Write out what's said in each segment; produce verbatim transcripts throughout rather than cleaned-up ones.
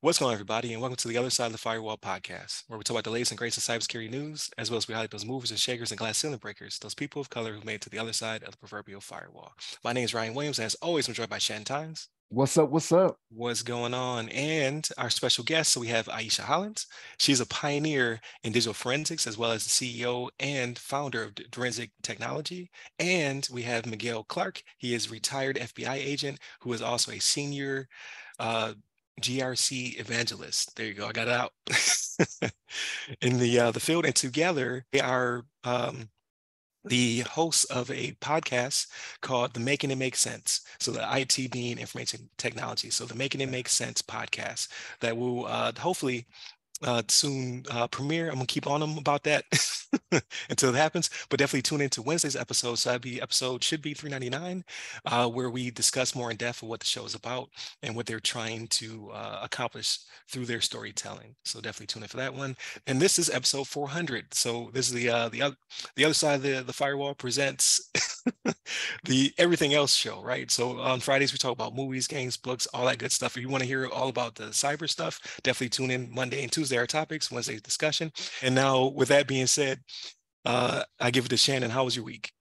What's going on, everybody, and welcome to the Other Side of the Firewall Podcast, where we talk about the latest and greatest of cybersecurity news, as well as we highlight those movers and shakers and glass ceiling breakers, those people of color who made it to the other side of the proverbial firewall. My name is Ryan Williams, and as always, I'm joined by Shan Times. What's up? What's up? What's going on? And our special guest, so we have Ieshea Hollins. She's a pioneer in digital forensics, as well as the C E O and founder of Direnzic Technology. And we have Miguel Clarke. He is a retired F B I agent who is also a senior uh, G R C evangelist. There you go. I got it out in the uh, the field. And together, they are um, the hosts of a podcast called the Making It Make Sense. So the I T being information technology. So the Making It Make Sense podcast that will uh, hopefully uh, soon uh, premiere. I'm gonna keep on them about that until it happens, but definitely tune into Wednesday's episode. So that'd be episode should be three ninety-nine, uh, where we discuss more in depth of what the show is about and what they're trying to uh, accomplish through their storytelling. So definitely tune in for that one. And this is episode four hundred. So this is the uh, the other the other side of the, the firewall presents the everything else show, right? So on Fridays we talk about movies, games, books, all that good stuff. If you want to hear all about the cyber stuff, definitely tune in Monday and Tuesday our topics, Wednesday's discussion. And now with that being said, uh, I give it to Shannon. How was your week?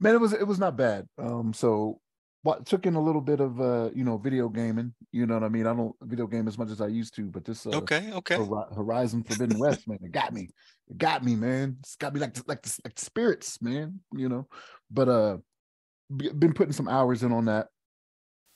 Man, it was it was not bad. Um, so what took in a little bit of uh, you know, video gaming. You know what I mean? I don't video game as much as I used to, but this uh, okay, okay. Horizon Forbidden West, man, it got me. It got me, man. It's got me like the, like the, like the spirits, man. You know, but uh, b- been putting some hours in on that,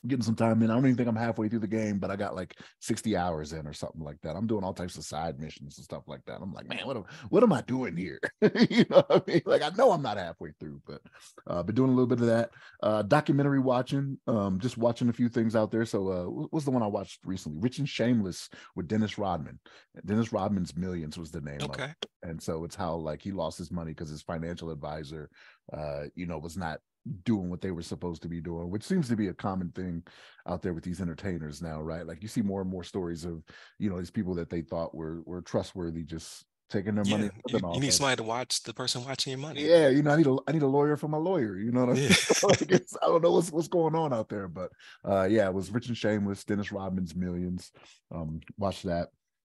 getting some time in. I don't even think I'm halfway through the game, but I got like sixty hours in or something like that. I'm doing all types of side missions and stuff like that. I'm like, man, what am, what am I doing here? You know what I mean? Like, I know I'm not halfway through, but I've uh, been doing a little bit of that. Uh, documentary watching, um, just watching a few things out there. So uh, what's the one I watched recently? Rich and Shameless with Dennis Rodman. Dennis Rodman's Millions was the name okay. of it. And so it's how like he lost his money because his financial advisor, uh, you know, was not doing what they were supposed to be doing, which seems to be a common thing out there with these entertainers now, right? Like you see more and more stories of, you know, these people that they thought were were trustworthy just taking their yeah, money. You, you need somebody to watch the person watching your money. Yeah, you know, I need a I need a lawyer for my lawyer. You know what I mean? Yeah. Like it's, I don't know what's what's going on out there, but uh, yeah, it was Rich and Shameless, Dennis Rodman's Millions. Um, watch that.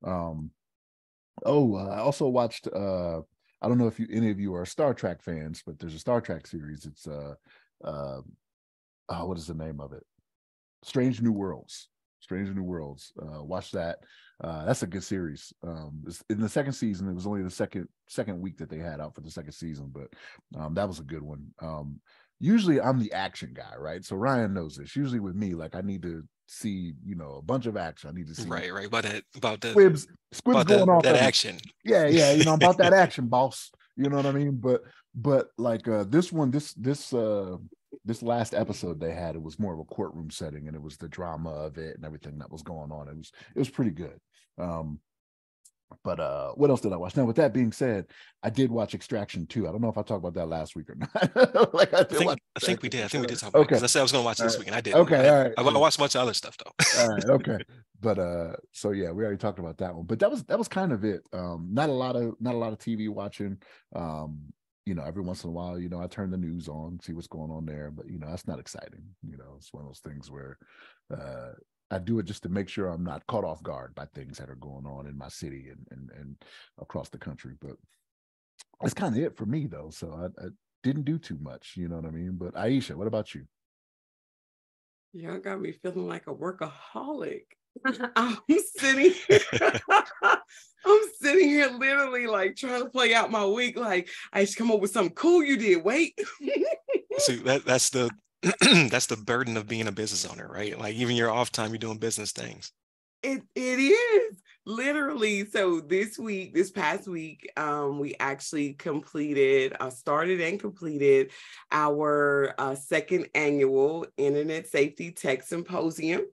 Um, oh, I also watched. Uh, I don't know if you, any of you are Star Trek fans, but there's a Star Trek series. It's, uh, uh, oh, what is the name of it? Strange New Worlds. Strange New Worlds. Uh, watch that. Uh, that's a good series. Um, in the second season, it was only the second second week that they had out for the second season, but um, that was a good one. Um, usually I'm the action guy, right? So Ryan knows this. Usually with me, like I need to see, you know, a bunch of action. I need to see right, right about that, about the squibs, squibs about going the, off that action. Yeah, yeah, you know about that action, boss. You know what I mean? But but like uh, this one, this this uh, this last episode they had, it was more of a courtroom setting, and it was the drama of it and everything that was going on. It was it was pretty good. Um, But uh, what else did I watch? Now, with that being said, I did watch Extraction too. I don't know if I talked about that last week or not. like I, did I, think, I think we did. I think we did talk about okay. it. I said I was going to watch it this right. week, and I did. Okay, I, all right. I, I watched a bunch of other stuff though. all right, okay. But uh, so yeah, we already talked about that one. But that was that was kind of it. Um, not a lot of not a lot of T V watching. Um, you know, every once in a while, you know, I turn the news on, see what's going on there. But you know, that's not exciting. You know, it's one of those things where. Uh, I do it just to make sure I'm not caught off guard by things that are going on in my city and and, and across the country. But that's kind of it for me, though. So I, I didn't do too much, you know what I mean? But Ieshea, what about you? Y'all got me feeling like a workaholic. I'm sitting here. I'm sitting here literally like trying to play out my week. Like, I just come up with something cool you did. Wait. See, that that's the... that's the burden of being a business owner, right? Like even your off time, you're doing business things. It it is literally. So this week, this past week, um, we actually completed, uh, started and completed our uh, second annual Internet Safety Tech Symposium.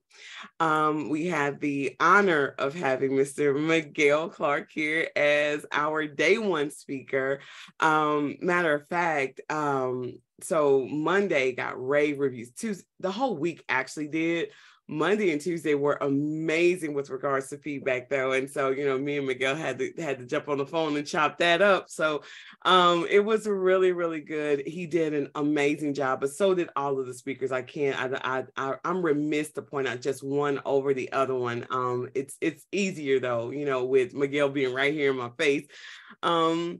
Um, we had the honor of having Mister Miguel Clarke here as our day one speaker. Um, matter of fact, um, so Monday got rave reviews. Tuesday, the whole week actually did, Monday and Tuesday were amazing with regards to feedback, though. And so, you know, me and Miguel had to had to jump on the phone and chop that up. So um, it was really, really good. He did an amazing job, but so did all of the speakers. I can't, I, I, I, I'm remiss to point out just one over the other one. Um, it's, it's easier though, you know, with Miguel being right here in my face. Um,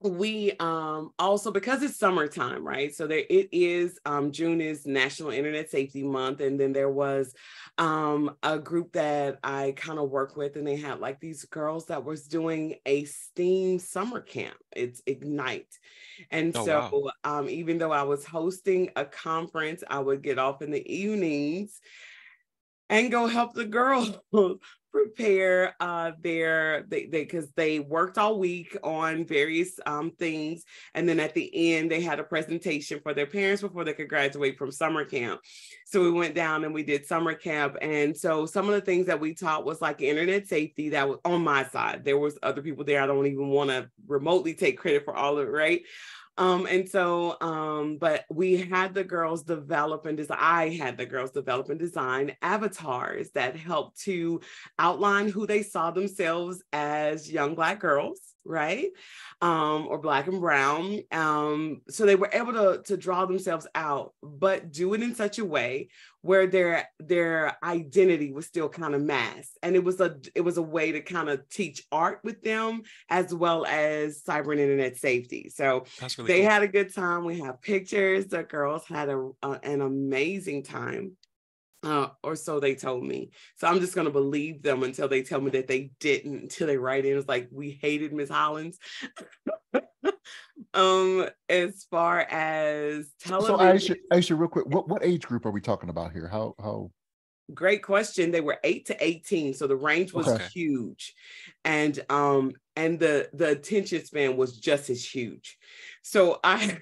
We um, also, because it's summertime, right? So there it is, um, June is National Internet Safety Month. And then there was um, a group that I kind of work with, and they had like these girls that was doing a STEAM summer camp. It's Ignite. And oh, so wow. um, even though I was hosting a conference, I would get off in the evenings and go help the girls prepare uh, their, they because they, they worked all week on various um, things. And then at the end, they had a presentation for their parents before they could graduate from summer camp. So we went down and we did summer camp. And so some of the things that we taught was like internet safety. That was on my side. There was other people there. I don't even want to remotely take credit for all of it, right? Um, and so, um, but we had the girls develop and design, I had the girls develop and design avatars that helped to outline who they saw themselves as young Black girls, right? Um, or Black and brown. Um, so they were able to, to draw themselves out, but do it in such a way where their, their identity was still kind of masked. And it was a, it was a way to kind of teach art with them as well as cyber and internet safety. So really they cool. had a good time. We have pictures. The girls had a, a an amazing time. Uh, or so they told me. So I'm just going to believe them until they tell me that they didn't, until they write in. It was like, we hated Miss Hollins. um, as far as television. So Ieshea, real quick, what, what age group are we talking about here? How, how? Great question. They were eight to eighteen. So the range was okay. huge. And, um, and the, the attention span was just as huge. So I,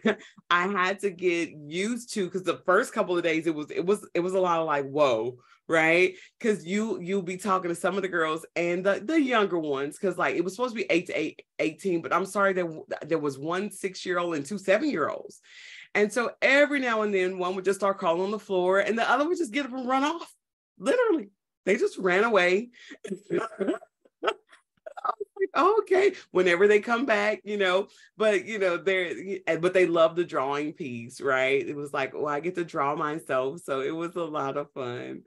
I had to get used to, because the first couple of days it was, it was, it was a lot of like, whoa, right? Because you, you'll be talking to some of the girls and the, the younger ones. Cause like, it was supposed to be eight to eighteen, but I'm sorry that there, there was one six-year-old and two seven-year-olds. And so every now and then one would just start crawling on the floor and the other would just get up and run off. Literally. They just ran away. Okay, whenever they come back, you know, but you know, they're, but they love the drawing piece, right? It was like, oh, I get to draw myself. So it was a lot of fun.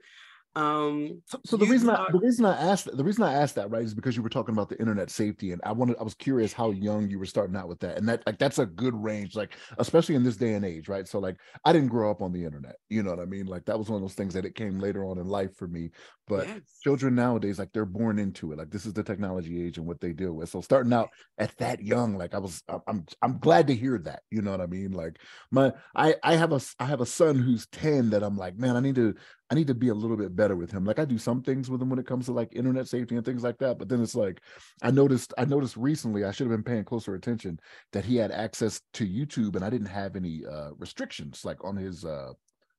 Um, so, so the reason talk- I, the reason I asked the reason I asked that, right, is because you were talking about the internet safety, and I wanted I was curious how young you were starting out with that, and that like that's a good range, like especially in this day and age, right? So like I didn't grow up on the internet, you know what I mean? Like that was one of those things that it came later on in life for me. But yes. Children nowadays, like they're born into it, like this is the technology age and what they deal with. So starting out at that young, like I was, I'm I'm glad to hear that, you know what I mean? Like my I I have a I have a son who's ten that I'm like, man, I need to. I need to be a little bit better with him. Like I do some things with him when it comes to like internet safety and things like that. But then it's like, I noticed, I noticed recently, I should have been paying closer attention that he had access to YouTube and I didn't have any uh, restrictions like on his, uh,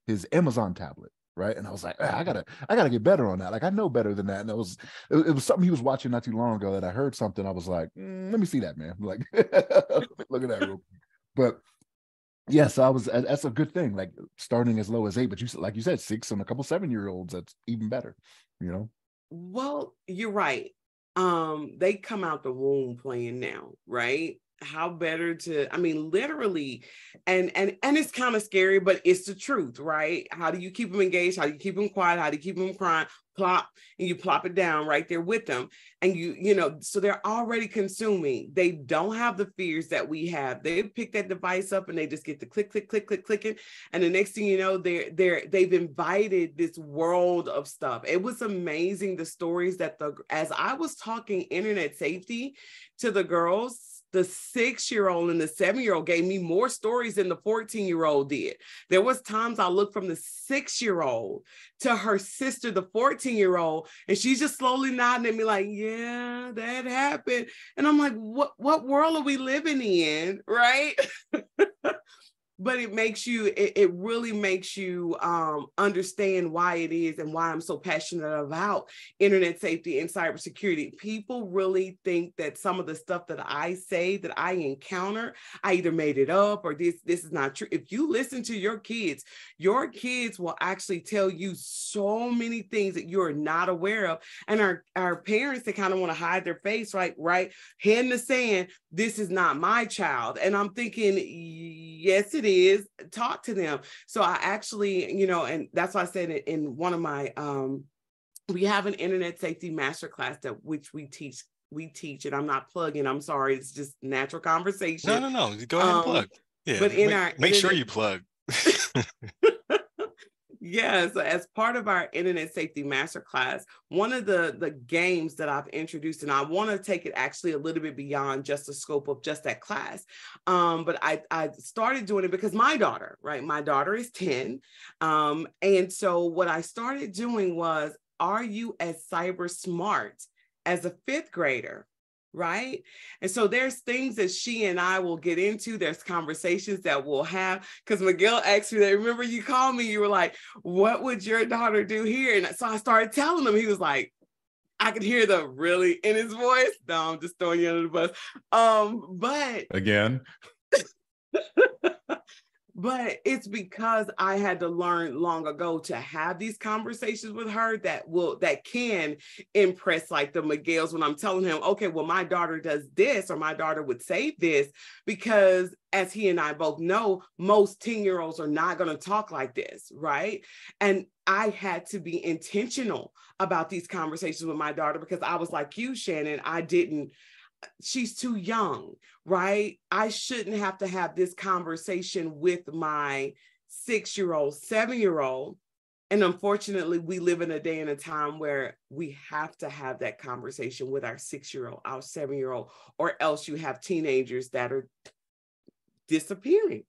his Amazon tablet. Right. And I was like, ah, I gotta, I gotta get better on that. Like, I know better than that. And it was, it, it was something he was watching not too long ago that I heard something. I was like, mm, let me see that, man. I'm like, look at that real quick. But yeah, so I was, that's a good thing, like starting as low as eight, but you like you said, six and a couple seven-year-olds, that's even better, you know? Well, you're right. Um, they come out the womb playing now, right? How better to, I mean, literally, and and and it's kind of scary, but it's the truth, right? How do you keep them engaged? How do you keep them quiet? How do you keep them crying? Plop, and you plop it down right there with them. And you, you know, so they're already consuming. They don't have the fears that we have. They pick that device up and they just get the click, click, click, click, clicking. And the next thing you know, they're, they're, they've invited this world of stuff. It was amazing. The stories that the, as I was talking internet safety to the girls, the six-year-old and the seven-year-old gave me more stories than the fourteen-year-old did. There was times I looked from the six-year-old to her sister, the fourteen-year-old, and she's just slowly nodding at me like, yeah, that happened. And I'm like, what, what world are we living in, right? but it makes you, it, it really makes you um, understand why it is and why I'm so passionate about internet safety and cybersecurity. People really think that some of the stuff that I say that I encounter, I either made it up or this, this is not true. If you listen to your kids, your kids will actually tell you so many things that you're not aware of. And our, our parents, they kind of want to hide their face, right? Right? Head in the sand, this is not my child. And I'm thinking, yes, it is. Talk to them. So I actually, you know, and that's why I said it in one of my, um, we have an internet safety masterclass that which we teach, we teach, and I'm not plugging, I'm sorry, it's just natural conversation. No, no, no, go ahead um, and plug. Yeah, but in make, our make sure you plug. Yeah, so as part of our Internet Safety Masterclass, one of the, the games that I've introduced, and I want to take it actually a little bit beyond just the scope of just that class, um, but I, I started doing it because my daughter, right? My daughter is ten. Um, and so what I started doing was, are you as cyber smart as a fifth grader? Right. And so there's things that she and I will get into. There's conversations that we'll have because Miguel asked me that. Remember, you called me, you were like, what would your daughter do here? And so I started telling him, he was like, I could hear the really in his voice. No, I'm just throwing you under the bus. Um, but again, but it's because I had to learn long ago to have these conversations with her that will, that can impress like the Miguels when I'm telling him, okay, well, my daughter does this, or my daughter would say this, because as he and I both know, most ten year olds are not going to talk like this. Right. And I had to be intentional about these conversations with my daughter, because I was like you, Shannon, I didn't, she's too young, right? I shouldn't have to have this conversation with my six-year-old, seven-year-old. And unfortunately, we live in a day and a time where we have to have that conversation with our six-year-old, our seven-year-old, or else you have teenagers that are disappearing.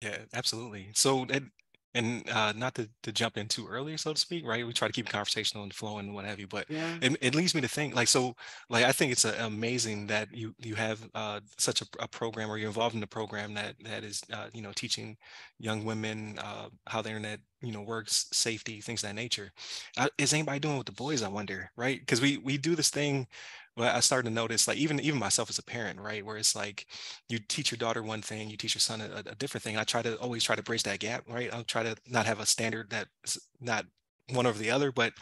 Yeah, absolutely. So, and, and uh, not to, to jump in too early, so to speak, right? We try to keep conversational and flow and what have you, but yeah. it, it leads me to think, like, so, like, I think it's uh, amazing that you you have uh, such a, a program, or you're involved in a program that that is, uh, you know, teaching young women uh, how the internet, you know, works, safety, things of that nature. Uh, is anybody doing it with the boys, I wonder, right? Because we we do this thing. Well, I started to notice, like, even even myself as a parent, right, where it's like you teach your daughter one thing, you teach your son a, a different thing. I try to always try to bridge that gap, right? I'll try to not have a standard that's not one over the other, but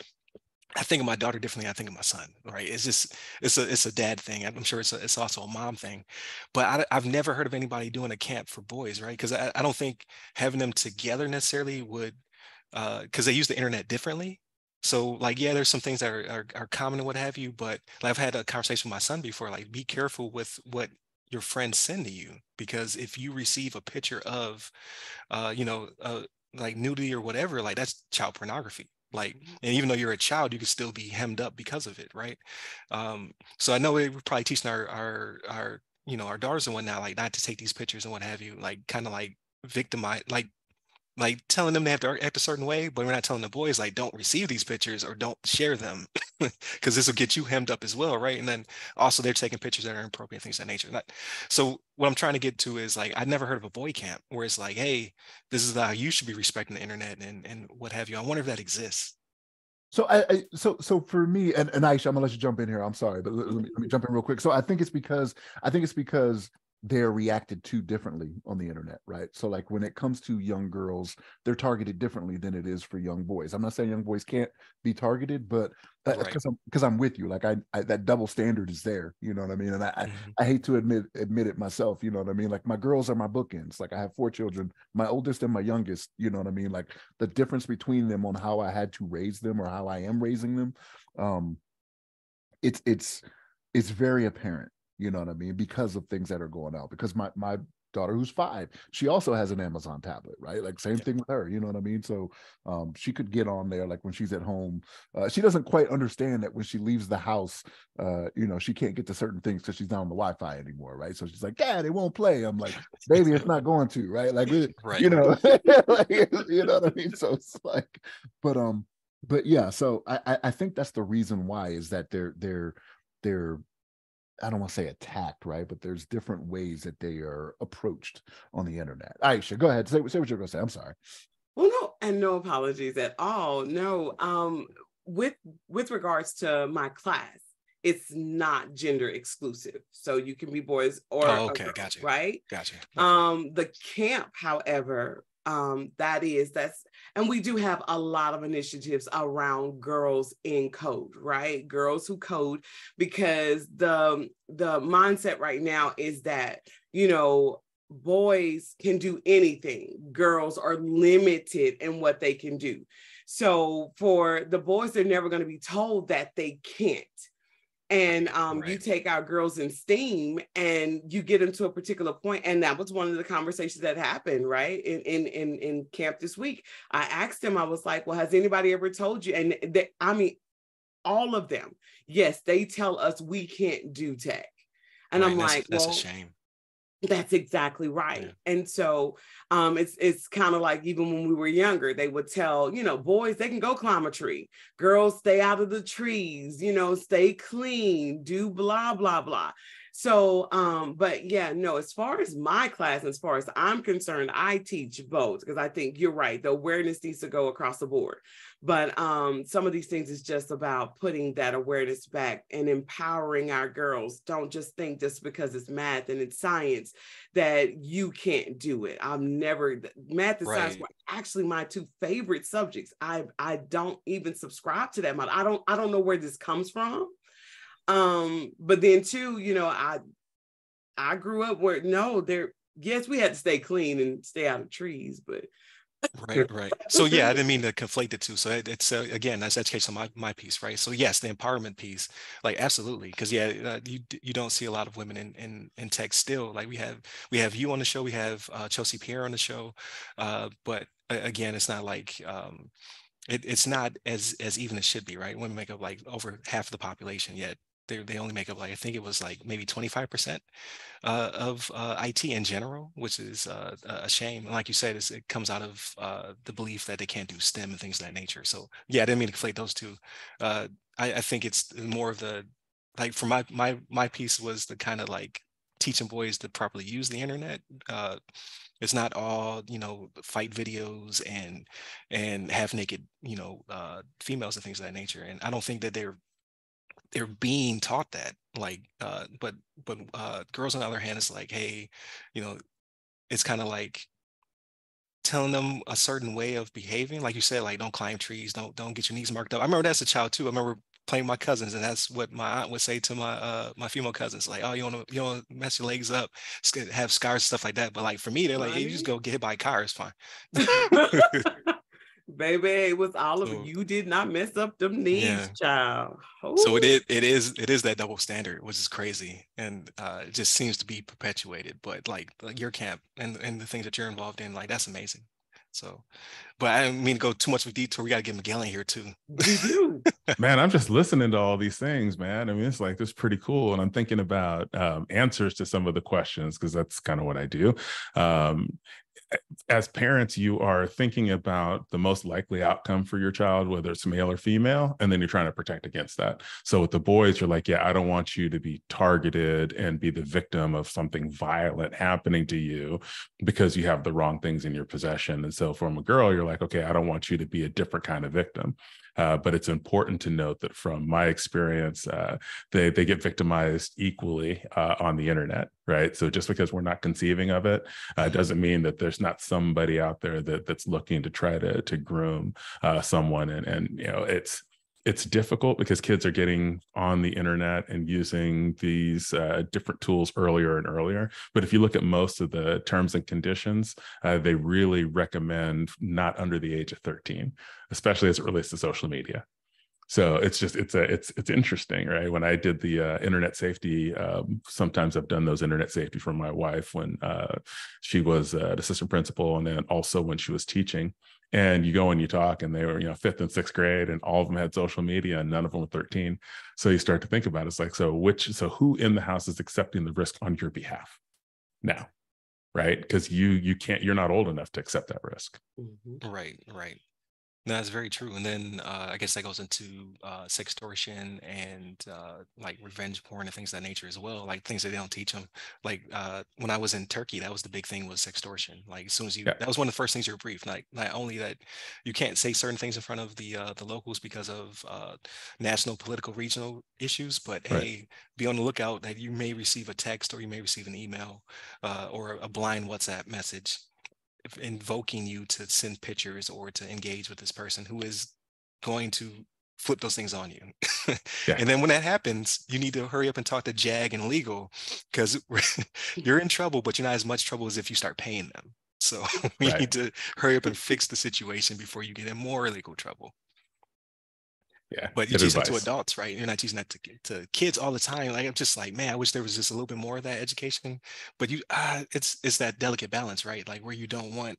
I think of my daughter differently than I think of my son, right? It's just, it's a it's a dad thing. I'm sure it's a, it's also a mom thing, but I, I've never heard of anybody doing a camp for boys, right? Because I, I don't think having them together necessarily would, because uh, they use the internet differently. So, like, yeah, there's some things that are, are, are common and what have you, but like, I've had a conversation with my son before, like, be careful with what your friends send to you, because if you receive a picture of, uh, you know, uh, like nudity or whatever, like, that's child pornography. Like, and even though you're a child, you can still be hemmed up because of it, right? Um, so I know we're probably teaching our, our, our, you know, our daughters and whatnot, like, not to take these pictures and what have you, like, kind of like victimize, like, like telling them they have to act a certain way, but we're not telling the boys, like, don't receive these pictures or don't share them, because this will get you hemmed up as well, right? And then also they're taking pictures that are inappropriate, things of that nature. So what I'm trying to get to is, like, I'd never heard of a boy camp where it's like, hey, this is how you should be respecting the internet and and what have you. I wonder if that exists. So I, I so so for me, and, and Ieshea, I'm gonna let you jump in here. I'm sorry, but let, let, me, let me jump in real quick. So I think it's because I think it's because. they're reacted to differently on the internet, right? So, like, when it comes to young girls, they're targeted differently than it is for young boys. I'm not saying young boys can't be targeted, but because right. I'm because I'm with you, like, I, I that double standard is there, you know what I mean? And I, mm-hmm. I I hate to admit admit it myself, you know what I mean? Like, my girls are my bookends. Like, I have four children, my oldest and my youngest, you know what I mean? Like, the difference between them on how I had to raise them or how I am raising them, um, it's it's it's very apparent. You know what I mean? Because of things that are going out, because my, my daughter, who's five, she also has an Amazon tablet, right? Like, same yeah. thing with her, you know what I mean? So um, she could get on there, like, when she's at home, uh, she doesn't quite understand that when she leaves the house, uh, you know, she can't get to certain things because she's not on the Wi-Fi anymore, right? So she's like, Dad, it won't play. I'm like, baby, it's not going to, right? Like, right. you know, like, you know what I mean? So it's like, but, um, but yeah, so I, I think that's the reason why, is that they're, they're, they're, I don't want to say attacked, right? But there's different ways that they are approached on the internet. Ieshea, go ahead. Say, say what you're going to say. I'm sorry. Well, no, and no apologies at all. No, um, with with regards to my class, it's not gender exclusive. So you can be boys or oh, okay, a girl, gotcha. Right? Gotcha. Okay. Um, the camp, however, um, that is, that's, and we do have a lot of initiatives around girls in code, right? Girls who code, because the the mindset right now is that, you know, boys can do anything. Girls are limited in what they can do. So for the boys, they're never going to be told that they can't. And um, right. You take our girls in STEAM and you get them to a particular point. And that was one of the conversations that happened, right? In in in, in camp this week, I asked them, I was like, well, has anybody ever told you? And they, I mean, all of them. Yes, they tell us we can't do tech. And right, I'm that's, like, that's well, a shame. That's exactly right. Yeah. And so um, it's it's kind of like even when we were younger, they would tell, you know, boys, they can go climb a tree. Girls, stay out of the trees, you know, stay clean, do blah, blah, blah. So, um, but yeah, no, as far as my class, as far as I'm concerned, I teach both because I think you're right. The awareness needs to go across the board. But um, some of these things is just about putting that awareness back and empowering our girls. Don't just think just because it's math and it's science that you can't do it. I'm never, math and right. science were actually my two favorite subjects. I I don't even subscribe to that model. I don't, I don't know where this comes from. Um, but then too, you know, I, I grew up where, no, there, yes, we had to stay clean and stay out of trees, but. Right, right. So yeah, I didn't mean to conflate the two. So it, it's, uh, again, that's education, my, my piece, right? So yes, the empowerment piece, like absolutely. Cause yeah, uh, you you don't see a lot of women in, in, in tech still. Like we have, we have you on the show, we have uh, Chelsea Pierre on the show. Uh, but uh, again, it's not like, um, it, it's not as, as even it should be, right? Women make up like over half of the population yet. They they only make up like I think it was like maybe twenty-five percent uh, of uh, I T in general, which is uh, a shame. And like you said, it's, it comes out of uh, the belief that they can't do STEM and things of that nature. So yeah, I didn't mean to conflate those two. Uh, I, I think it's more of the like for my my my piece was the kind of like teaching boys to properly use the internet. Uh, it's not all, you know, fight videos and and half naked, you know, uh, females and things of that nature. And I don't think that they're they're being taught that, like, uh, but, but, uh, girls on the other hand is like, hey, you know, it's kind of like telling them a certain way of behaving. Like you said, like, don't climb trees. Don't, don't get your knees marked up. I remember that as a child too. I remember playing with my cousins and that's what my aunt would say to my, uh, my female cousins. Like, oh, you want to, you want to mess your legs up, have scars, stuff like that. But like, for me, they're like, hey, you just go get hit by a car. It's fine. Baby, it was all of so, you did not mess up them knees, yeah. Child. Ooh. So it is, it is, it is that double standard, which is crazy, and uh, it just seems to be perpetuated. But like, like your camp and and the things that you're involved in, like that's amazing. So, but I didn't mean to go too much of a detour. We got to get Miguel in here too. Man, I'm just listening to all these things, man. I mean, it's like, this is pretty cool. And I'm thinking about um, answers to some of the questions, because that's kind of what I do. Um, as parents, you are thinking about the most likely outcome for your child, whether it's male or female, and then you're trying to protect against that. So with the boys, you're like, yeah, I don't want you to be targeted and be the victim of something violent happening to you because you have the wrong things in your possession. And so from a girl, you're like, okay, I don't want you to be a different kind of victim. Uh, but it's important to note that from my experience, uh, they, they get victimized equally uh, on the internet, right? So just because we're not conceiving of it uh, doesn't mean that there's not somebody out there that that's looking to try to to groom uh, someone. And, and, you know, it's it's difficult because kids are getting on the internet and using these uh, different tools earlier and earlier. But if you look at most of the terms and conditions, uh, they really recommend not under the age of thirteen, especially as it relates to social media. So it's just, it's a, it's, it's interesting, right? When I did the uh, internet safety, um, sometimes I've done those internet safety for my wife when uh, she was uh, an assistant principal. And then also when she was teaching, and you go and you talk, and they were, you know, fifth and sixth grade, and all of them had social media and none of them were thirteen. So you start to think about it. It's like, so which, so who in the house is accepting the risk on your behalf now? Right. Cause you, you can't, you're not old enough to accept that risk. Right. Right. No, that's very true. And then uh, I guess that goes into uh, sextortion and uh, like revenge porn and things of that nature as well, like things that they don't teach them. Like uh, when I was in Turkey, that was the big thing was sextortion. Like as soon as you, yeah. that was one of the first things you were briefed. Like not only that you can't say certain things in front of the uh, the locals because of uh, national, political, regional issues, but right. hey, be on the lookout that you may receive a text or you may receive an email uh, or a blind WhatsApp message invoking you to send pictures or to engage with this person who is going to flip those things on you. yeah. And then when that happens, you need to hurry up and talk to JAG and legal because you're in trouble, but you're not as much trouble as if you start paying them. So we right. need to hurry up and fix the situation before you get in more legal trouble. Yeah, but you're teaching that to adults, right? You're not teaching that to, to kids all the time. Like, I'm just like, man, I wish there was just a little bit more of that education. But you, uh, it's it's that delicate balance, right? Like where you don't want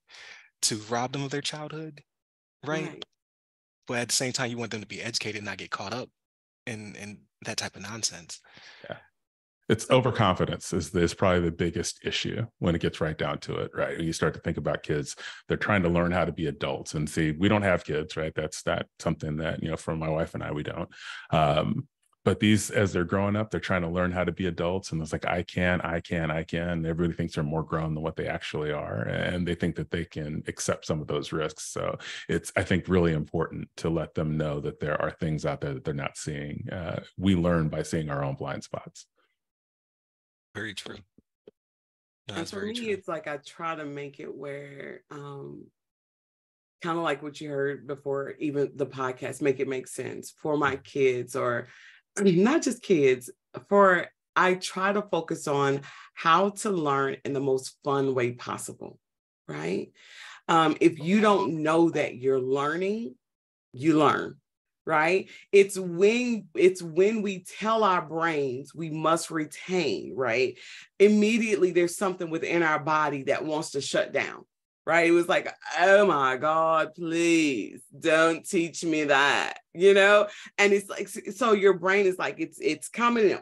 to rob them of their childhood, right? right. But at the same time, you want them to be educated and not get caught up in, in that type of nonsense. Yeah, it's overconfidence is, is probably the biggest issue when it gets right down to it, right? When you start to think about kids, they're trying to learn how to be adults. And see, we don't have kids, right? That's that something that, you know, for my wife and I, we don't. Um, but these, as they're growing up, they're trying to learn how to be adults. And it's like, I can, I can, I can. Everybody thinks they're more grown than what they actually are. And they think that they can accept some of those risks. So it's, I think, really important to let them know that there are things out there that they're not seeing. Uh, we learn by seeing our own blind spots. Very true. No, and for very me, true. It's like I try to make it where, um, kind of like what you heard before, even the podcast, make it make sense for my kids, or I mean, not just kids, for I try to focus on how to learn in the most fun way possible, right? Um, if you don't know that you're learning, you learn. Right. It's when it's when we tell our brains we must retain. Right. Immediately, there's something within our body that wants to shut down. Right. It was like, oh, my God, please don't teach me that, you know, and it's like so your brain is like it's it's coming in.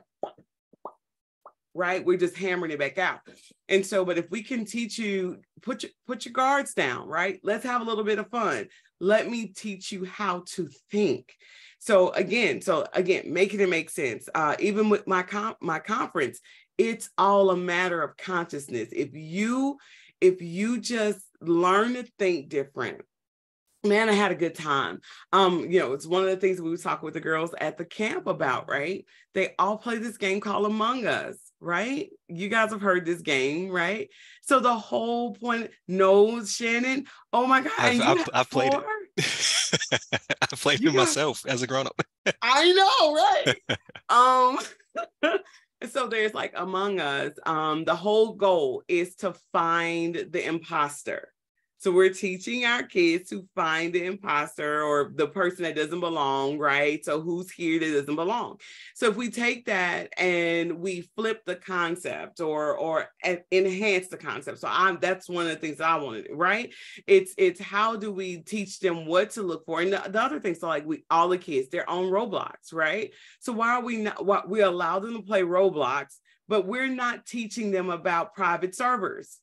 Right. We're just hammering it back out. And so but if we can teach you, put your put your guards down. Right. Let's have a little bit of fun. Let me teach you how to think. So again, so again, making it make sense. Uh, even with my com- my conference, it's all a matter of consciousness. If you, if you just learn to think different, man, I had a good time. Um, you know, it's one of the things we were talking with the girls at the camp about, right? They all play this game called Among Us, right? You guys have heard this game, right? So the whole point, no, Shannon, oh my God. I've, I've, I've played it. I played it myself as a grown-up. I know, right? um, so there's like Among Us. Um, the whole goal is to find the imposter. So we're teaching our kids to find the imposter or the person that doesn't belong, right? So who's here that doesn't belong? So if we take that and we flip the concept or or enhance the concept. So I'm that's one of the things that I want to do, right? It's it's how do we teach them what to look for? And the, the other thing, so like we all the kids, they're on Roblox, right? So why are we not why, we allow them to play Roblox, but we're not teaching them about private servers.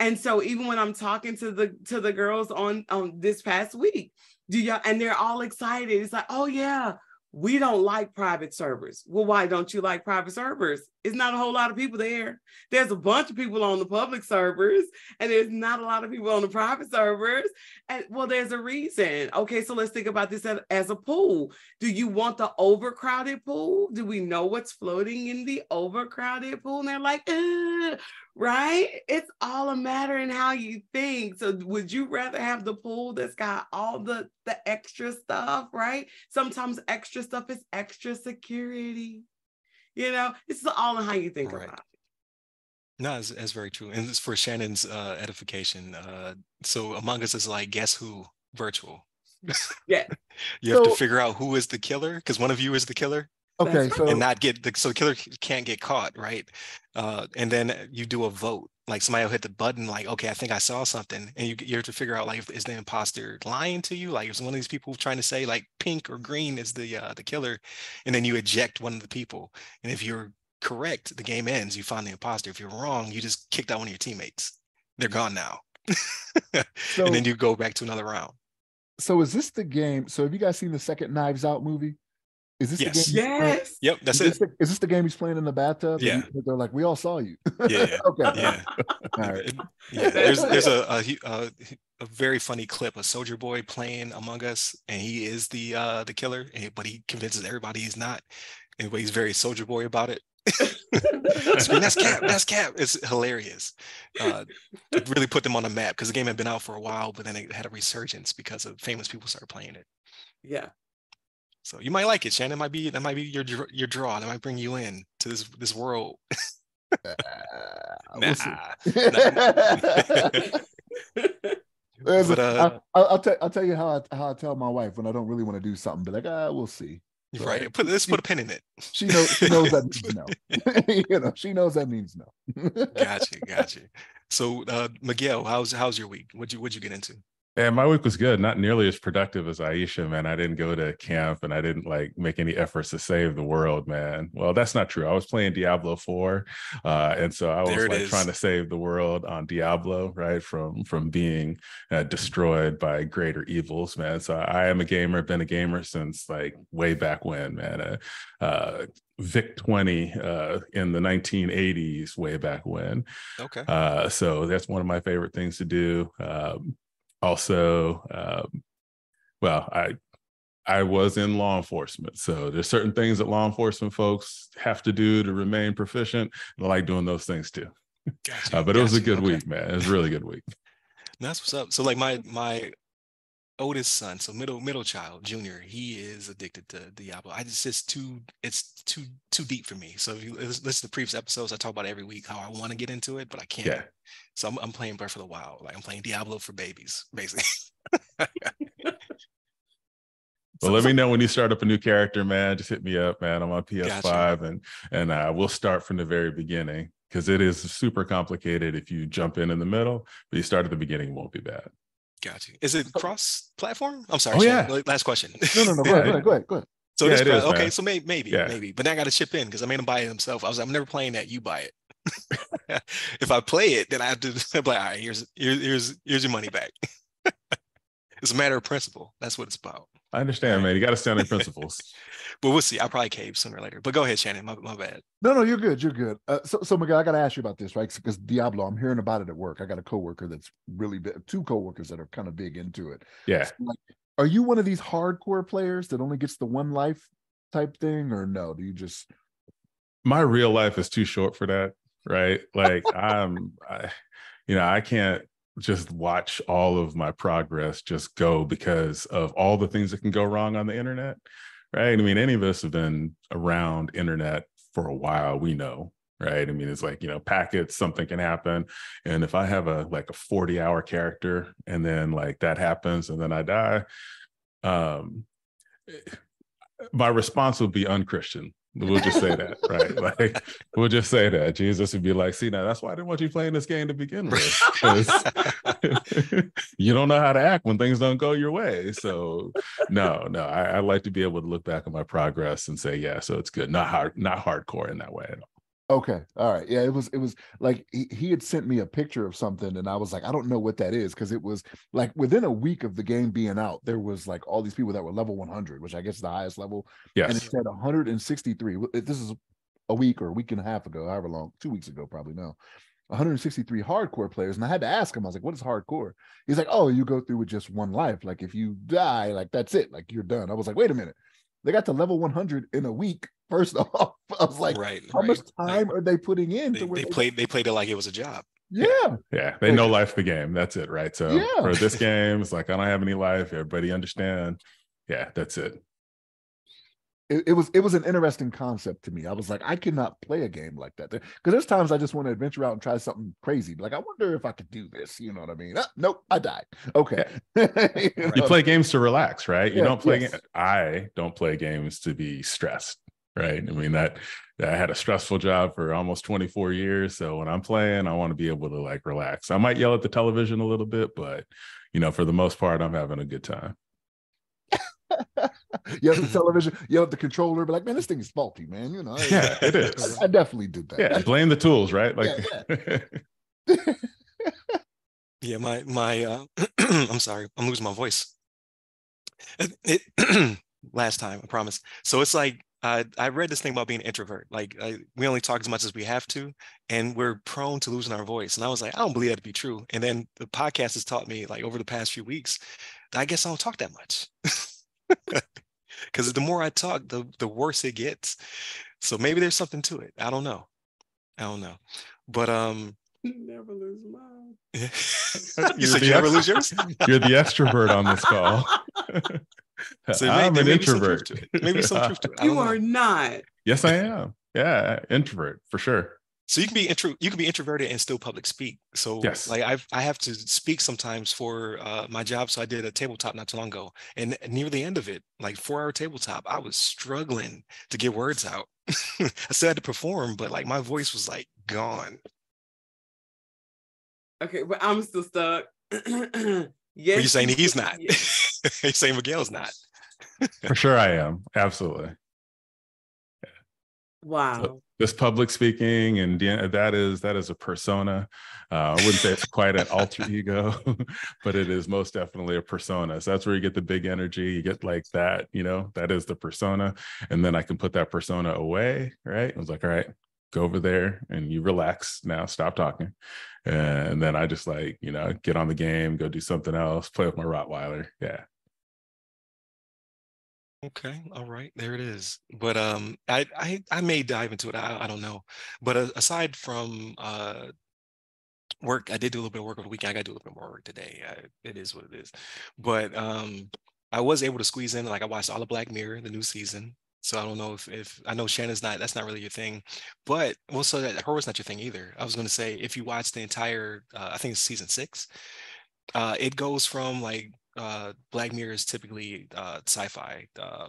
And so even when I'm talking to the to the girls on, on this past week, do y'all, and they're all excited. It's like, oh, yeah, we don't like private servers. Well, why don't you like private servers? It's not a whole lot of people there. There's a bunch of people on the public servers, and there's not a lot of people on the private servers. And well, there's a reason. Okay, so let's think about this as, as a pool. Do you want the overcrowded pool? Do we know what's floating in the overcrowded pool? And they're like, ugh. Right? It's all a matter in how you think. So would you rather have the pool that's got all the, the extra stuff, right? Sometimes extra stuff is extra security. You know, it's all in how you think right. about it. No, that's, that's very true. And it's for Shannon's uh, edification. Uh, so Among Us is like, guess who? Virtual. Yeah. you so, have to figure out who is the killer because one of you is the killer. Okay, so and not get the, so the killer can't get caught, right? Uh, and then you do a vote, like somebody will hit the button, like, okay, I think I saw something, and you you have to figure out, like, if, is the imposter lying to you? Like, is one of these people trying to say like pink or green is the uh, the killer, and then you eject one of the people, and if you're correct, the game ends. You find the imposter. If you're wrong, you just kicked out one of your teammates. They're gone now, so, and then you go back to another round. So is this the game? So have you guys seen the second Knives Out movie? Is this yes. the game? Yes. Yep. That's is it. This the, is this the game he's playing in the bathtub? Yeah. They're like, we all saw you. Yeah. Okay. Yeah. All right. Yeah. There's there's a a, a very funny clip of Soldier Boy playing Among Us, and he is the uh, the killer, but he convinces everybody he's not. Anyway, he's very Soldier Boy about it. So, that's cap. That's cap. It's hilarious. Uh, it really put them on the map because the game had been out for a while, but then it had a resurgence because of famous people started playing it. Yeah. So you might like it, Shan. That might be that might be your your draw. That might bring you in to this this world. uh, nah. nah. but, uh, I, I'll tell I'll tell you how I how I tell my wife when I don't really want to do something. Be like, ah, we'll see. So, right. Put, let's she, put a pin in it. She knows. She knows that means no. You know. She knows that means no. Gotcha. Gotcha. So, uh, Miguel, how's how's your week? What'd you what'd you get into? Yeah, my week was good. Not nearly as productive as Ieshea, man. I didn't go to camp and I didn't like make any efforts to save the world, man. Well, that's not true. I was playing Diablo four. Uh, and so I was like is. trying to save the world on Diablo, right? From from being uh, destroyed by greater evils, man. So I am a gamer, been a gamer since like way back when, man. Uh, uh, Vic twenty uh, in the nineteen eighties, way back when. Okay. Uh, so that's one of my favorite things to do. Um, Also, um, well, I I was in law enforcement, so there's certain things that law enforcement folks have to do to remain proficient, and I like doing those things too. Gotcha, uh, but gotcha. It was a good okay. week, man. It was a really good week. That's what's up. So, like my my oldest son, so middle middle child, junior, he is addicted to Diablo. I just it's too it's too too deep for me. So if you listen to the previous episodes, I talk about every week how I want to get into it, but I can't. Yeah. So I'm, I'm playing Breath of the Wild. Like I'm playing Diablo for babies, basically. Well, so, let so, me know when you start up a new character, man. Just hit me up, man. I'm on P S five, gotcha. and and uh, we'll start from the very beginning because it is super complicated. If you jump in in the middle, but you start at the beginning, it won't be bad. Got you. Is it cross-platform? I'm sorry. Oh, yeah. Shan, last question. No, no, no. Go yeah, ahead. Go ahead. Go ahead. Go ahead. So yeah, this cross, is, okay. So maybe, maybe, yeah. maybe. But now I got to chip in because I made him buy it himself. I was, I'm never playing that. You buy it. If I play it, then I have to be like, all right, here's here's here's, here's your money back. It's a matter of principle. That's what it's about. I understand, man. You got to stand on principles. But we'll see. I'll probably cave sooner or later. But go ahead, Shannon. My, my bad. No, no, you're good. You're good. Uh, so, so Miguel, I got to ask you about this, right? Because Diablo, I'm hearing about it at work. I got a coworker that's really big, two coworkers that are kind of big into it. Yeah. So, like, are you one of these hardcore players that only gets the one life type thing, or no? Do you just? My real life is too short for that, right? Like I'm, I, you know, I can't just watch all of my progress just go because of all the things that can go wrong on the internet, right? I mean, any of us have been around internet for a while, we know, right? I mean, it's like, you know, packets, something can happen. And if I have a, like a forty hour character and then like that happens and then I die, um, my response would be unchristian. We'll just say that, right? Like, we'll just say that. Jesus would be like, see, now that's why I didn't want you playing this game to begin with. You don't know how to act when things don't go your way. So no, no, I, I like to be able to look back at my progress and say, yeah, so it's good. Not hard, not hardcore in that way at all. Okay. All right. Yeah, it was, it was like he, he had sent me a picture of something and I was like, I don't know what that is. Cause it was like within a week of the game being out, there was like all these people that were level one hundred, which I guess is the highest level. Yes. And it said one hundred sixty-three. This is a week or a week and a half ago, however long, two weeks ago, probably now. one hundred sixty-three hardcore players. And I had to ask him, I was like, what is hardcore? He's like, oh, you go through with just one life. Like if you die, like that's it. Like you're done. I was like, wait a minute. They got to level one hundred in a week. First off, I was like, right, how right. much time like, are they putting in? They, to where they, they played. They played it like it was a job. Yeah, yeah. They like, know life the game. That's it, right? So yeah. For this game, it's like I don't have any life. Everybody understand? Yeah, that's it. it. It was it was an interesting concept to me. I was like, I cannot play a game like that because there's times I just want to adventure out and try something crazy. Like I wonder if I could do this. You know what I mean? Uh, nope, I died. Okay. Yeah. you, know? you play games to relax, right? You yeah, don't play. Yes. I don't play games to be stressed. Right. I mean, that I had a stressful job for almost twenty-four years. So when I'm playing, I want to be able to like relax. I might yell at the television a little bit, but, you know, for the most part, I'm having a good time. Yell at the television, yell at the controller, be like, man, this thing is faulty, man. You know, I, yeah, it is. I, I definitely did that. Yeah. Blame the tools. Right. Like, yeah, yeah. yeah my my uh, I'm sorry. I'm losing my voice. It, it last time, I promise. So it's like, uh, I read this thing about being an introvert. Like, I, we only talk as much as we have to, and we're prone to losing our voice. And I was like, I don't believe that to be true. And then the podcast has taught me, like, over the past few weeks, I guess I don't talk that much. Because the more I talk, the, the worse it gets. So maybe there's something to it. I don't know. I don't know. But um, never lose mine. you You're said you never lose yours? You're the extrovert on this call. So I'm an introvert. Maybe some truth to it. You are not. Yes, I am. Yeah, introvert for sure. So you can be intro. You can be introverted and still public speak. So yes. like I I have to speak sometimes for uh, my job. So I did a tabletop not too long ago, and near the end of it, like four hour tabletop, I was struggling to get words out. I still had to perform, but like my voice was like gone. Okay, but I'm still stuck. yes, you're saying he's not. Yes. You're saying Miguel's not. For sure, I am. Absolutely. Yeah. Wow. So this public speaking and that is that is a persona. Uh, I wouldn't say it's quite an alter ego, but it is most definitely a persona. So that's where you get the big energy. You get like that, you know, that is the persona. And then I can put that persona away, right? I was like, all right, go over there and you relax now, stop talking. And then I just like, you know, get on the game, go do something else, play with my Rottweiler. Yeah. Okay. All right. There it is. But um, I, I, I may dive into it. I, I don't know. But uh, aside from uh, work, I did do a little bit of work over the weekend. I got to do a little bit more work today. I, it is what it is. But um, I was able to squeeze in, like I watched all of Black Mirror, the new season. So I don't know if, if I know Shannon's not, that's not really your thing, but well, so that horror's not your thing either. I was going to say, if you watch the entire, uh, I think it's season six, uh, it goes from like, uh, Black Mirror is typically uh, sci-fi. Uh,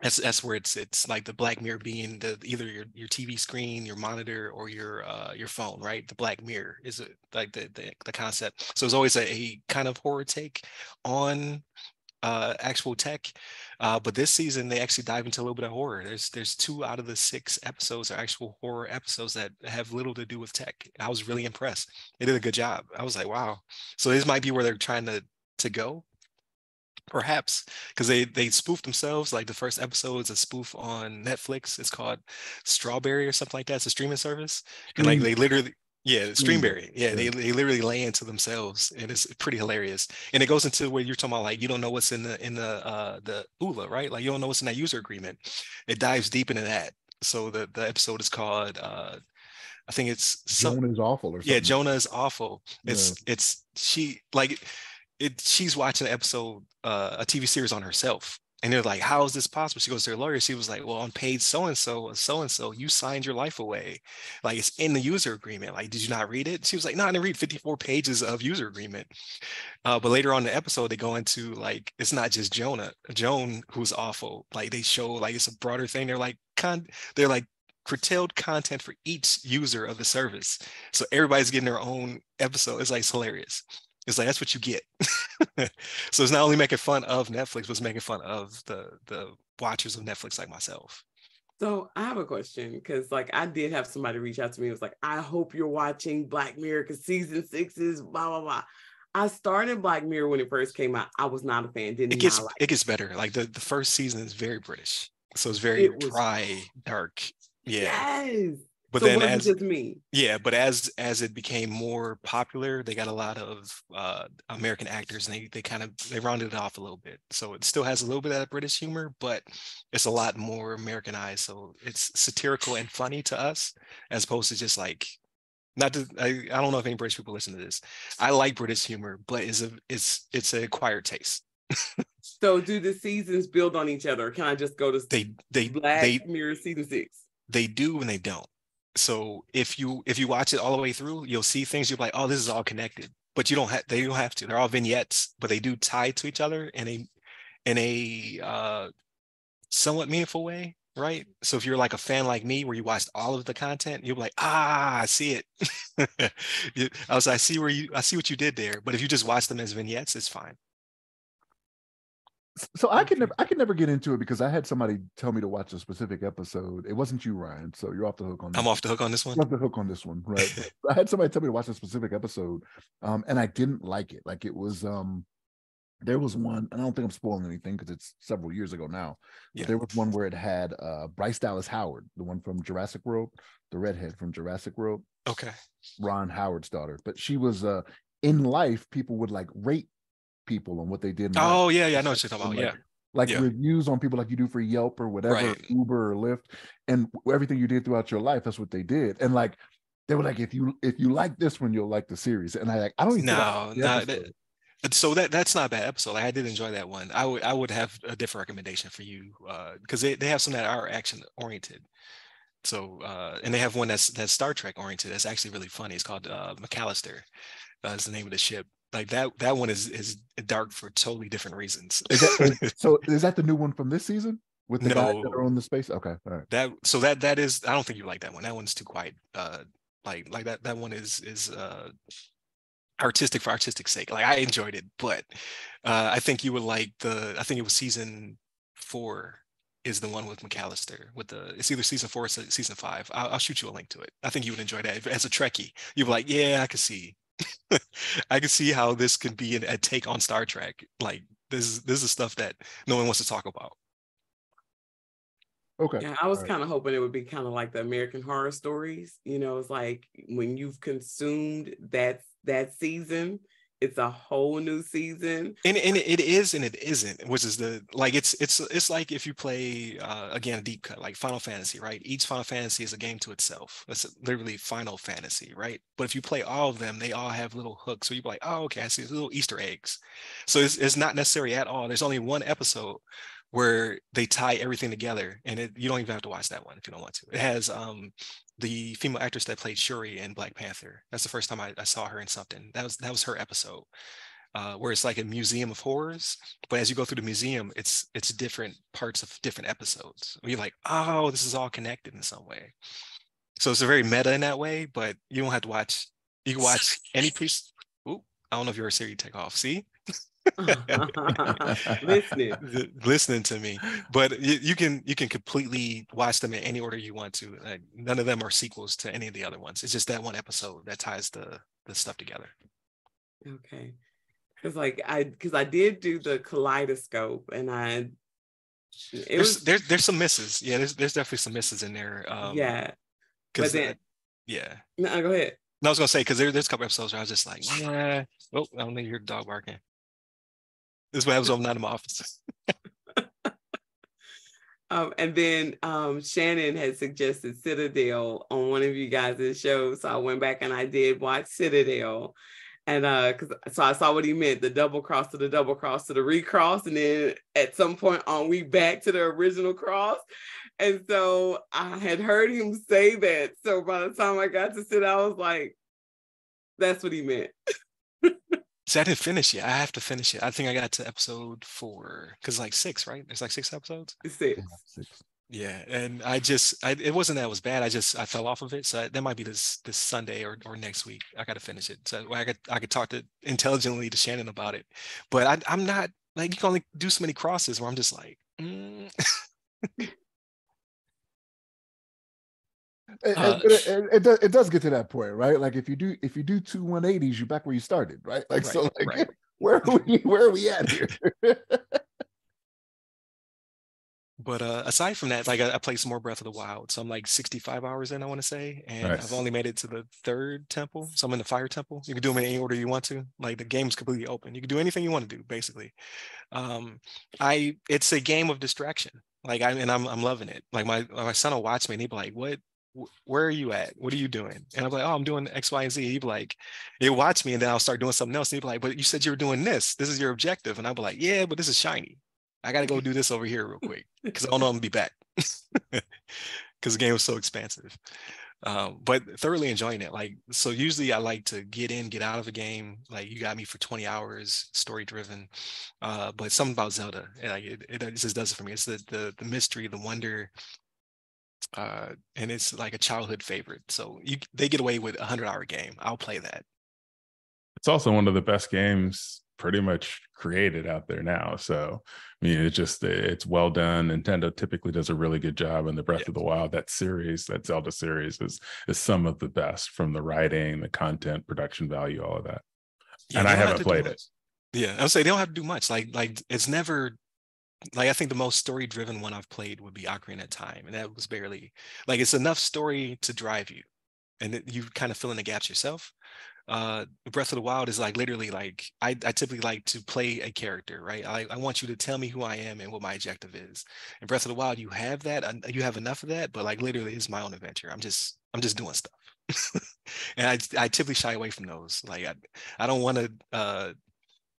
that's that's where it's it's like the Black Mirror being the either your, your T V screen, your monitor, or your uh, your phone, right? The Black Mirror is a, like the, the the concept. So it's always a, a kind of horror take on uh, actual tech. Uh, but this season, they actually dive into a little bit of horror. There's there's two out of the six episodes are actual horror episodes that have little to do with tech. I was really impressed. They did a good job. I was like, wow. So this might be where they're trying to to go, perhaps, because they they spoofed themselves. Like the first episode is a spoof on Netflix. It's called Strawberry or something like that. It's a streaming service. And like they literally... Yeah, Streamberry. Yeah, they, they literally lay into themselves, and it's pretty hilarious. And it goes into where you're talking about, like, you don't know what's in the in the uh, the U L A, right? Like you don't know what's in that user agreement. It dives deep into that. So the, the episode is called, uh, I think it's some, Joan Is Awful or something. Yeah, Joan Is Awful. It's yeah. it's she like it. She's watching an episode, uh, a T V series on herself. And they're like, how is this possible? She goes to her lawyer. She was like, well, on page so-and-so, so-and-so, you signed your life away. Like, it's in the user agreement. Like, did you not read it? She was like, no, I didn't read fifty-four pages of user agreement. Uh, but later on in the episode, they go into, like, it's not just Jonah, Joan who's awful. Like, they show, like, it's a broader thing. They're like, con- they're like curtailed content for each user of the service. So everybody's getting their own episode. It's, like, it's hilarious. It's like, that's what you get. So it's not only making fun of Netflix, but it's making fun of the, the watchers of Netflix like myself. So I have a question, because like I did have somebody reach out to me. It was like, I hope you're watching Black Mirror because season six is blah, blah, blah. I started Black Mirror when it first came out. I was not a fan. Didn't it gets, like it gets better. Like the, the first season is very British. So it's very it was, dry, dark. Yeah. Yes. But so then as just me. Yeah, but as as it became more popular, they got a lot of uh, American actors, and they they kind of they rounded it off a little bit. So it still has a little bit of that British humor, but it's a lot more Americanized. So it's satirical and funny to us, as opposed to just like not to. I, I don't know if any British people listen to this. I like British humor, but it's a it's it's an acquired taste. So do the seasons build on each other? Can I just go to they they Black they, Mirror season six? They do and they don't. So if you if you watch it all the way through, you'll see things you're like, oh, this is all connected, but you don't have they don't have to. They're all vignettes, but they do tie to each other in a in a uh, somewhat meaningful way, right? So if you're like a fan like me, where you watched all of the content, you'll be like, ah, I see it. I was like, I see where you I see what you did there. But if you just watch them as vignettes, it's fine. So I could never I could never get into it because I had somebody tell me to watch a specific episode. It wasn't you, Ryan. So you're off the hook on that. I'm off the hook on this one. You're off the hook on this one, right? I had somebody tell me to watch a specific episode, um, and I didn't like it. Like it was um, there was one, and I don't think I'm spoiling anything because it's several years ago now. Yeah. There was one where it had uh, Bryce Dallas Howard, the one from Jurassic World, the redhead from Jurassic World. Okay. Ron Howard's daughter. But she was uh, in life, people would like rate people on what they did. In oh, life. yeah, yeah. I know what you're talking about. Like, yeah. Like yeah. reviews on people like you do for Yelp or whatever, right. Uber or Lyft, and everything you did throughout your life. That's what they did. And like, they were like, if you if you like this one, you'll like the series. And I like, I don't even know. No, so that that's not a bad episode. Like, I did enjoy that one. I would I would have a different recommendation for you because uh, they, they have some that are action oriented. So uh, and they have one that's that's Star Trek oriented. That's actually really funny. It's called uh, McAllister. Uh, is the name of the ship. Like that that one is is dark for totally different reasons. Is that, so is that the new one from this season with the no, guys that are on the space? Okay, all right. That so that that is. I don't think you like that one. That one's too quiet. Uh, like like that that one is is. Uh, artistic for artistic sake. Like I enjoyed it, but uh I think you would like the I think it was season four is the one with McAllister with the it's either season four or season five. I'll, I'll shoot you a link to it. I think you would enjoy that as a Trekkie. You'd be like, yeah, I could see I could see how this could be an, a take on Star Trek. Like this is this is stuff that no one wants to talk about. Okay. Yeah, I was kind of hoping it would be kind of like the American Horror Stories. You know, it's like when you've consumed that that season, it's a whole new season. And and it is and it isn't, which is the like it's it's it's like if you play uh, again a deep cut like Final Fantasy, right? Each Final Fantasy is a game to itself. It's literally Final Fantasy, right? But if you play all of them, they all have little hooks. So you're like, oh, okay, I see little Easter eggs. So it's it's not necessary at all. There's only one episode where they tie everything together, and it, you don't even have to watch that one if you don't want to. It has um, the female actress that played Shuri in Black Panther. That's the first time I, I saw her in something. That was that was her episode, uh, where it's like a museum of horrors. But as you go through the museum, it's it's different parts of different episodes. Where you're like, oh, this is all connected in some way. So it's a very meta in that way. But you don't have to watch. You can watch any piece. Ooh, I don't know if you're a Siri take off. See. listening listening to me but you, you can you can completely watch them in any order you want to. Like, none of them are sequels to any of the other ones. It's just that one episode that ties the the stuff together. Okay, because like I because I did do the Kaleidoscope and I it there's, was there's there's some misses. Yeah, there's there's definitely some misses in there. Um yeah, because then uh, yeah no go ahead no I was gonna say because there, there's a couple episodes where I was just like yeah oh I only hear the dog barking. This is what happens when I'm not in my office. um, and then um, Shannon had suggested Citadel on one of you guys' shows. So I went back and I did watch Citadel. And uh, cause, so I saw what he meant, the double cross to the double cross to the recross. And then at some point on, we back to the original cross. And so I had heard him say that. So by the time I got to Citadel, I was like, that's what he meant. See, I didn't finish it. I have to finish it. I think I got to episode four because like six, right? There's like six episodes. It's six. Yeah, and I just, I, it wasn't that it was bad. I just, I fell off of it. So I, that might be this this Sunday or, or next week. I got to finish it. So I could I could talk to intelligently to Shannon about it. But I, I'm not like you can only do so many crosses where I'm just like. Mm. It, uh, it, it, it, does, it does get to that point, right? Like if you do if you do two one eighties, you're back where you started, right? Like right, so like right. where are we where are we at here? But uh aside from that, like I, I played some more Breath of the Wild. So I'm like sixty-five hours in, I want to say, and nice. I've only made it to the third temple. So I'm in the fire temple. You can do them in any order you want to. Like the game's completely open. You can do anything you want to do, basically. Um I it's a game of distraction. Like I and I'm I'm loving it. Like my my son will watch me and he'll be like, what? Where are you at? What are you doing? And I'm like, oh, I'm doing X, Y, and Z. He'd be like, he'll watch me and then I'll start doing something else. And he'd be like, but you said you were doing this. This is your objective. And I'll be like, yeah, but this is shiny. I got to go do this over here real quick because I don't know I'm going to be back because the game was so expansive. Um, but thoroughly enjoying it. Like, so usually I like to get in, get out of a game. Like you got me for twenty hours, story driven. Uh, but something about Zelda, like, it, it, it just does it for me. It's the the, the mystery, the wonder, uh and it's like a childhood favorite. So you they get away with a hundred hour game. I'll play that. It's also one of the best games pretty much created out there now. So I mean, it's just it's well done. Nintendo typically does a really good job in the Breath yeah. of the Wild. That series, that Zelda series is is some of the best, from the writing, the content, production value, all of that. Yeah, and I haven't have played it. Yeah, I would say they don't have to do much. Like, like it's never, like I think the most story-driven one I've played would be Ocarina of Time, and that was barely, like it's enough story to drive you, and it, you kind of fill in the gaps yourself. Uh, Breath of the Wild is like literally like, I, I typically like to play a character, right? I, I want you to tell me who I am and what my objective is. In Breath of the Wild, you have that, you have enough of that, but like literally it's my own adventure. I'm just, I'm just doing stuff. And I, I typically shy away from those. Like I, I don't want to. Uh,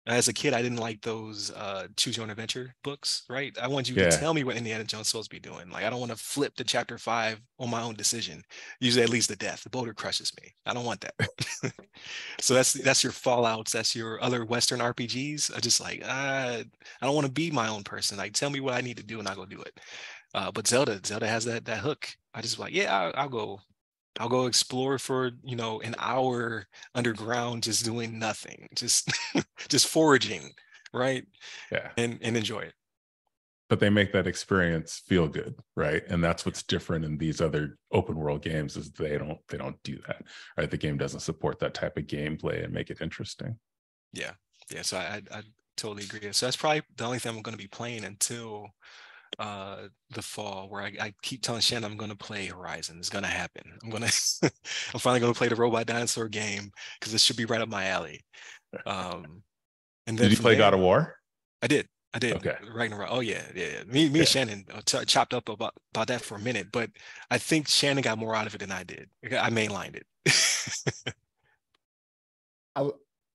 as a kid, I didn't like those uh, choose your own adventure books, right? I want you yeah. to tell me what Indiana Jones is supposed to be doing. Like I don't want to flip to chapter five on my own decision. Usually, that leads to death. The boulder crushes me. I don't want that. So that's that's your Fallouts. That's your other Western R P Gs. I just like uh, I don't want to be my own person. Like tell me what I need to do, and I'll go do it. Uh, but Zelda, Zelda has that that hook. I just like yeah, I'll, I'll go. I'll go explore for, you know, an hour underground, just doing nothing, just, just foraging. Right. Yeah. And, and enjoy it. But they make that experience feel good. Right. And that's what's different in these other open world games is they don't, they don't do that. Right. The game doesn't support that type of gameplay and make it interesting. Yeah. Yeah. So I, I, I totally agree. So that's probably the only thing I'm going to be playing until uh the fall, where I, I keep telling Shan I'm gonna play Horizon. It's gonna happen. I'm gonna I'm finally gonna play the robot dinosaur game because it should be right up my alley. Um and then did you play there, God of War? I did. I did. Okay. Ragnarok. Oh yeah, yeah. Me, me yeah. and Shannon t- chopped up about, about that for a minute, but I think Shannon got more out of it than I did. I mainlined it. I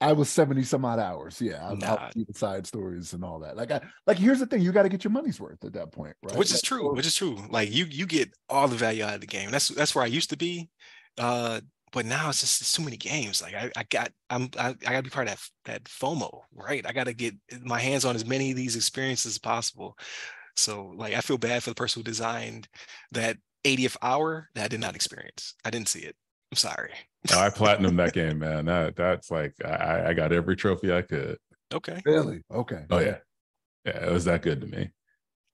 I was seventy some odd hours. Yeah. I nah. I'll see the side stories and all that. Like, I, like, here's the thing. You got to get your money's worth at that point. Right. Which is like, true. Which is true. Like you, you get all the value out of the game. That's, that's where I used to be. Uh, but now it's just it's too many games. Like I, I got, I'm, I, I gotta be part of that, that FOMO, right? I got to get my hands on as many of these experiences as possible. So like, I feel bad for the person who designed that eightieth hour that I did not experience. I didn't see it. I'm sorry. No, I platinumed that game, man. That, that's like, I, I got every trophy I could. Okay. Really? Okay. Oh, yeah. Yeah, it was that good to me.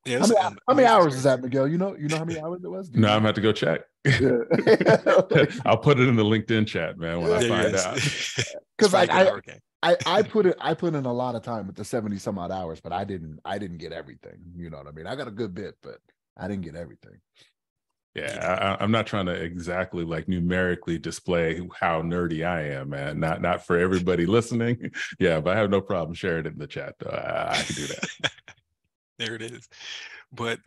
Yeah, how many, um, how many hours is that, Miguel? You know you know how many hours it was? No, I'm going to have to go check. Yeah. I'll put it in the LinkedIn chat, man, when yeah, I find yeah, out. Because I, I, I, I put it, I put in a lot of time with the seventy some odd hours, but I didn't, I didn't get everything. You know what I mean? I got a good bit, but I didn't get everything. Yeah, I, I'm not trying to exactly like numerically display how nerdy I am, man. Not not for everybody listening. Yeah, but I have no problem sharing it in the chat. Though. I, I can do that. There it is. But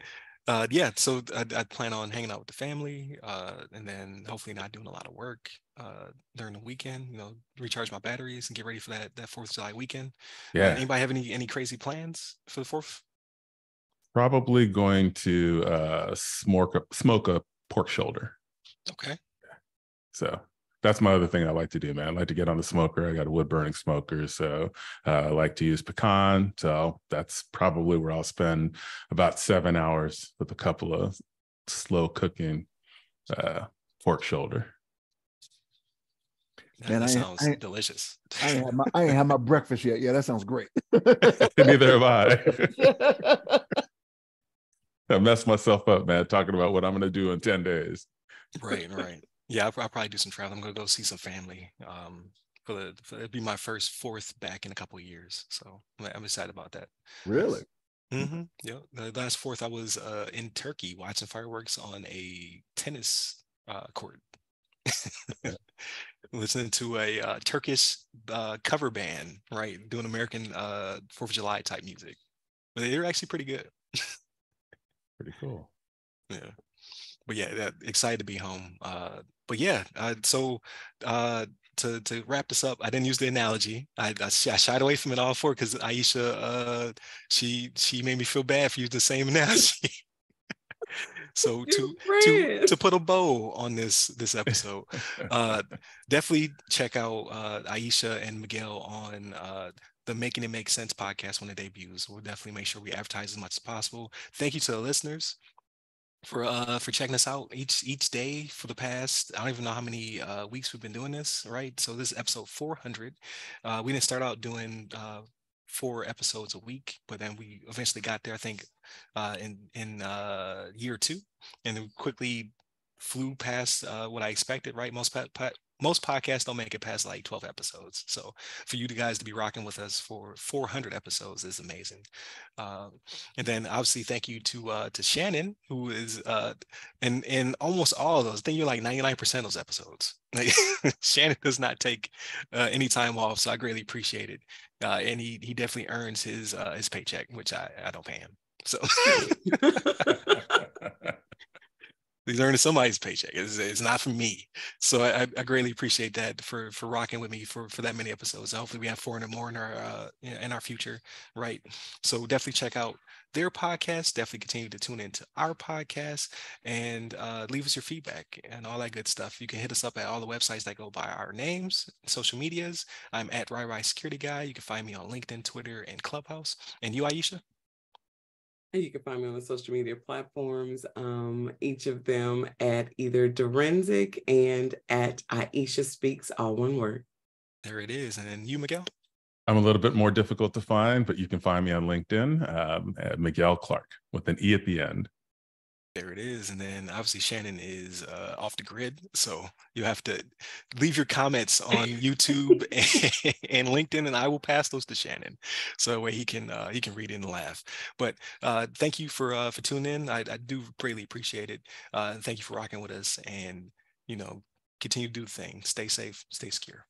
uh, yeah, so I, I plan on hanging out with the family uh, and then hopefully not doing a lot of work uh, during the weekend. You know, recharge my batteries and get ready for that that Fourth of July weekend. Yeah. Uh, anybody have any any crazy plans for the Fourth? Probably going to uh, smoke a, smoke a pork shoulder. Okay. So that's my other thing I like to do, man. I like to get on the smoker. I got a wood burning smoker, so uh, I like to use pecan. So that's probably where I'll spend about seven hours with a couple of slow cooking uh, pork shoulder. Man, that sounds I delicious. I ain't, had my, I ain't had my breakfast yet. Yeah, that sounds great. Neither have I. I messed myself up, man, talking about what I'm going to do in ten days. Right, right. Yeah, I'll, I'll probably do some travel. I'm going to go see some family. Um, for the, for, it'll be my first fourth back in a couple of years. So I'm excited about that. Really? Mm-hmm. Yeah. The last fourth, I was uh, in Turkey watching fireworks on a tennis uh, court. Listening to a uh, Turkish uh, cover band, right? Doing American uh, Fourth of July type music. But they were actually pretty good. Pretty cool. Yeah. But yeah, that, excited to be home. Uh, but yeah, uh, so uh, to to wrap this up, I didn't use the analogy. I, I, I shied away from it all for because Ieshea, uh, she she made me feel bad for using the same analogy. So to, to to put a bow on this this episode, uh, definitely check out uh, Ieshea and Miguel on uh, the Making It Make Sense podcast when it debuts. We'll definitely make sure we advertise as much as possible. Thank you to the listeners for uh, for checking us out each each day for the past, I don't even know how many uh, weeks we've been doing this, right? So this is episode four hundred. Uh, we didn't start out doing uh, four episodes a week, but then we eventually got there, I think, uh, in, in uh, year two, and then quickly flew past uh, what I expected, right? Most, pa- pa- most podcasts don't make it past like twelve episodes. So for you guys to be rocking with us for four hundred episodes is amazing. Um, and then obviously thank you to uh, to Shannon, who is uh, in, in almost all of those. I think you're like ninety-nine percent of those episodes. Like, Shannon does not take uh, any time off, so I greatly appreciate it. Uh, and he he definitely earns his uh, his paycheck, which I, I don't pay him. So he's earning somebody's paycheck. It's, it's not for me. So I, I greatly appreciate that for for rocking with me for, for that many episodes. Hopefully we have four hundred more in our uh, in our future, right? So definitely check out their podcast. Definitely continue to tune into our podcast and uh, leave us your feedback and all that good stuff. You can hit us up at all the websites that go by our names, social medias. I'm at RyRy Security Guy. You can find me on LinkedIn, Twitter, and Clubhouse. And you, Ieshea? And you can find me on the social media platforms, um, each of them at either Direnzic and at Ieshea Speaks, all one word. There it is. And then you, Miguel? I'm a little bit more difficult to find, but you can find me on LinkedIn um, at Miguel Clarke with an E at the end. There it is. And then obviously Shannon is uh, off the grid. So you have to leave your comments on YouTube and, and LinkedIn, and I will pass those to Shannon. So that way he can uh, he can read it and laugh. But uh, thank you for uh, for tuning in. I, I do greatly appreciate it. Uh, thank you for rocking with us, and, you know, continue to do the thing. Stay safe. Stay secure.